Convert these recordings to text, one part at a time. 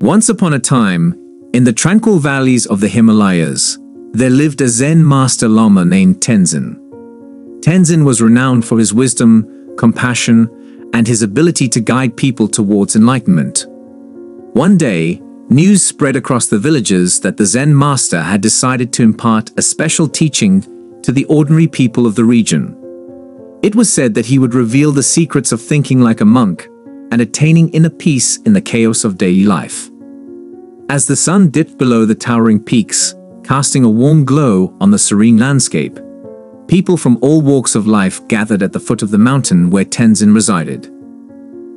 Once upon a time, in the tranquil valleys of the Himalayas, there lived a Zen master lama named Tenzin. Tenzin was renowned for his wisdom, compassion, and his ability to guide people towards enlightenment. One day, news spread across the villages that the Zen master had decided to impart a special teaching to the ordinary people of the region. It was said that he would reveal the secrets of thinking like a monk and attaining inner peace in the chaos of daily life. As the sun dipped below the towering peaks, casting a warm glow on the serene landscape, people from all walks of life gathered at the foot of the mountain where Tenzin resided.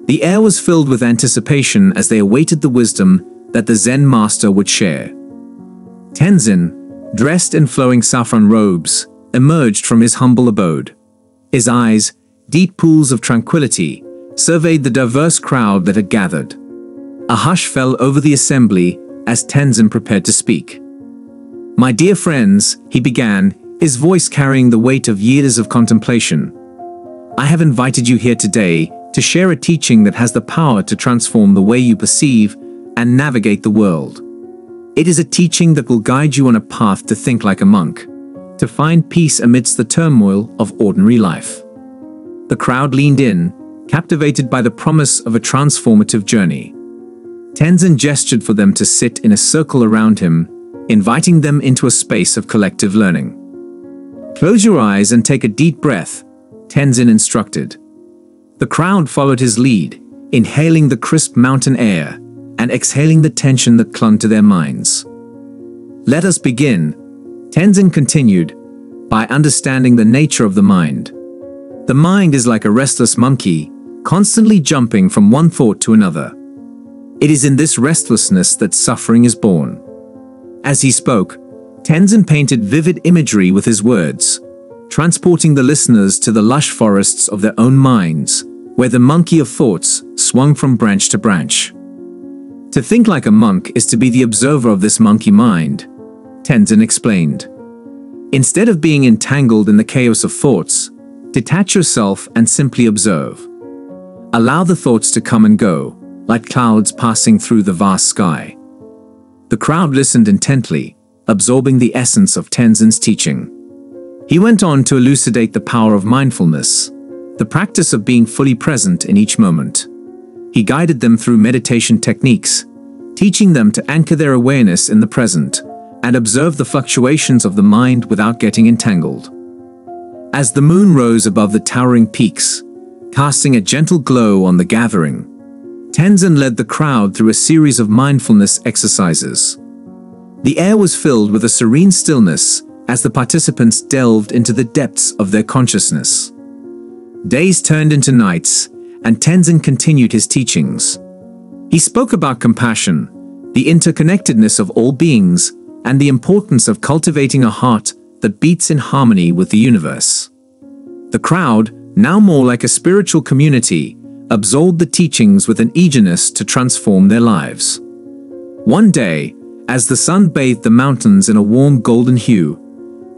The air was filled with anticipation as they awaited the wisdom that the Zen master would share. Tenzin, dressed in flowing saffron robes, emerged from his humble abode. His eyes, deep pools of tranquility, surveyed the diverse crowd that had gathered. A hush fell over the assembly as Tenzin prepared to speak. "My dear friends," he began, his voice carrying the weight of years of contemplation, "I have invited you here today to share a teaching that has the power to transform the way you perceive and navigate the world. It is a teaching that will guide you on a path to think like a monk, to find peace amidst the turmoil of ordinary life." The crowd leaned in, captivated by the promise of a transformative journey. Tenzin gestured for them to sit in a circle around him, inviting them into a space of collective learning. "Close your eyes and take a deep breath," Tenzin instructed. The crowd followed his lead, inhaling the crisp mountain air and exhaling the tension that clung to their minds. "Let us begin," Tenzin continued, "by understanding the nature of the mind. The mind is like a restless monkey, constantly jumping from one thought to another. It is in this restlessness that suffering is born." As he spoke, Tenzin painted vivid imagery with his words, transporting the listeners to the lush forests of their own minds, where the monkey of thoughts swung from branch to branch. "To think like a monk is to be the observer of this monkey mind," Tenzin explained. "Instead of being entangled in the chaos of thoughts, detach yourself and simply observe. Allow the thoughts to come and go, like clouds passing through the vast sky." The crowd listened intently, absorbing the essence of Tenzin's teaching. He went on to elucidate the power of mindfulness, the practice of being fully present in each moment. He guided them through meditation techniques, teaching them to anchor their awareness in the present and observe the fluctuations of the mind without getting entangled. As the moon rose above the towering peaks, casting a gentle glow on the gathering, Tenzin led the crowd through a series of mindfulness exercises. The air was filled with a serene stillness as the participants delved into the depths of their consciousness. Days turned into nights, and Tenzin continued his teachings. He spoke about compassion, the interconnectedness of all beings, and the importance of cultivating a heart that beats in harmony with the universe. The crowd, now more like a spiritual community, absorbed the teachings with an eagerness to transform their lives. One day, as the sun bathed the mountains in a warm golden hue,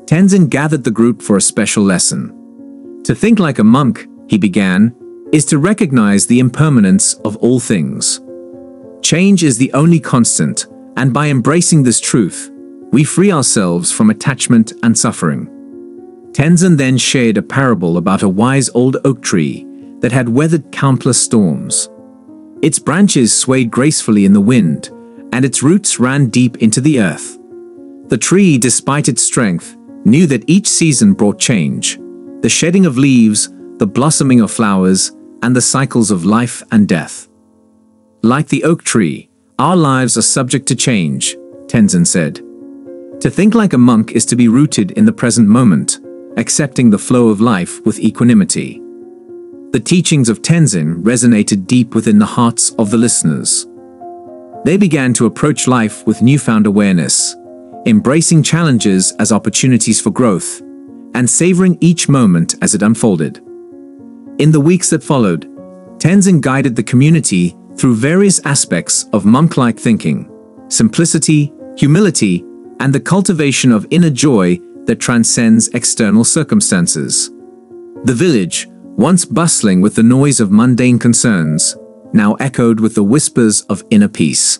Tenzin gathered the group for a special lesson. "To think like a monk," he began, "is to recognize the impermanence of all things. Change is the only constant, and by embracing this truth, we free ourselves from attachment and suffering." Tenzin then shared a parable about a wise old oak tree that had weathered countless storms. Its branches swayed gracefully in the wind, and its roots ran deep into the earth. The tree, despite its strength, knew that each season brought change, the shedding of leaves, the blossoming of flowers, and the cycles of life and death. "Like the oak tree, our lives are subject to change," Tenzin said. "To think like a monk is to be rooted in the present moment, accepting the flow of life with equanimity." The teachings of Tenzin resonated deep within the hearts of the listeners. They began to approach life with newfound awareness, embracing challenges as opportunities for growth, and savoring each moment as it unfolded. In the weeks that followed, Tenzin guided the community through various aspects of monk-like thinking, simplicity, humility, and the cultivation of inner joy that transcends external circumstances. The village, once bustling with the noise of mundane concerns, now echoed with the whispers of inner peace.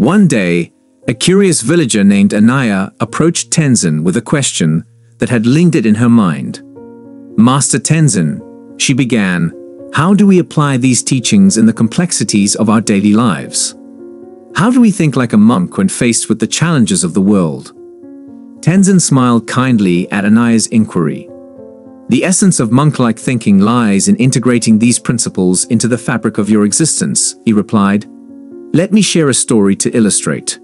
One day, a curious villager named Anaya approached Tenzin with a question that had lingered in her mind. "Master Tenzin," she began, "how do we apply these teachings in the complexities of our daily lives? How do we think like a monk when faced with the challenges of the world?" Tenzin smiled kindly at Anaya's inquiry. "The essence of monk-like thinking lies in integrating these principles into the fabric of your existence," he replied. "Let me share a story to illustrate."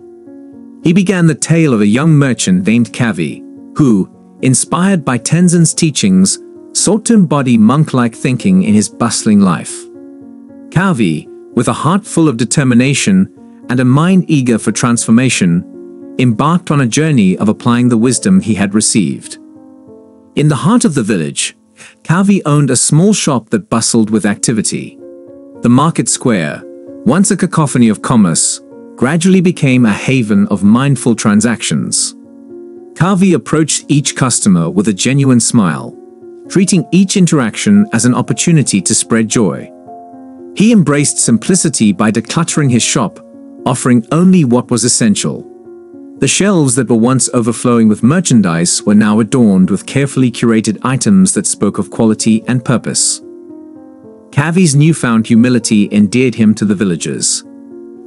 He began the tale of a young merchant named Kavi, who, inspired by Tenzin's teachings, sought to embody monk-like thinking in his bustling life. Kavi, with a heart full of determination and a mind eager for transformation, embarked on a journey of applying the wisdom he had received. In the heart of the village, Kavi owned a small shop that bustled with activity. The market square, once a cacophony of commerce, gradually became a haven of mindful transactions. Kavi approached each customer with a genuine smile, treating each interaction as an opportunity to spread joy. He embraced simplicity by decluttering his shop, offering only what was essential. The shelves that were once overflowing with merchandise were now adorned with carefully curated items that spoke of quality and purpose. Kavi's newfound humility endeared him to the villagers.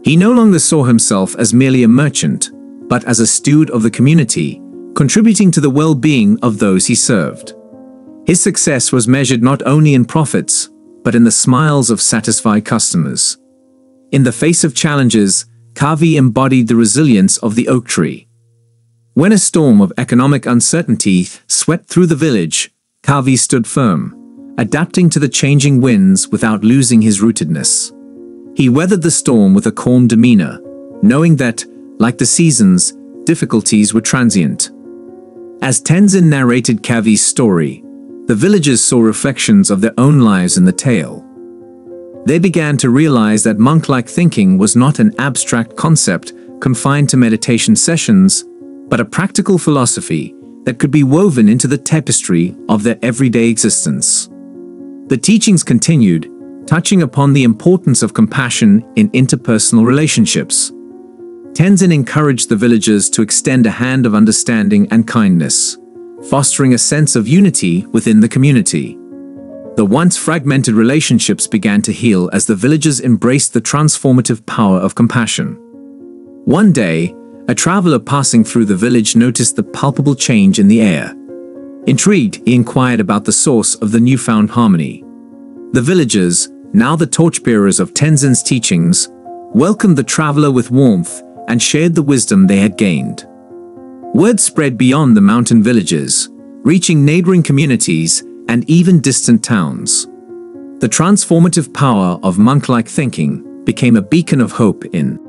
He no longer saw himself as merely a merchant, but as a steward of the community, contributing to the well-being of those he served. His success was measured not only in profits, but in the smiles of satisfied customers. In the face of challenges, Kavi embodied the resilience of the oak tree. When a storm of economic uncertainty swept through the village, Kavi stood firm, adapting to the changing winds without losing his rootedness. He weathered the storm with a calm demeanor, knowing that, like the seasons, difficulties were transient. As Tenzin narrated Kavi's story, the villagers saw reflections of their own lives in the tale. They began to realize that monk-like thinking was not an abstract concept confined to meditation sessions, but a practical philosophy that could be woven into the tapestry of their everyday existence. The teachings continued, touching upon the importance of compassion in interpersonal relationships. Tenzin encouraged the villagers to extend a hand of understanding and kindness, fostering a sense of unity within the community. The once fragmented relationships began to heal as the villagers embraced the transformative power of compassion. One day, a traveler passing through the village noticed the palpable change in the air. Intrigued, he inquired about the source of the newfound harmony. The villagers, now the torchbearers of Tenzin's teachings, welcomed the traveler with warmth and shared the wisdom they had gained. Word spread beyond the mountain villages, reaching neighboring communities and even distant towns. The transformative power of monk-like thinking became a beacon of hope in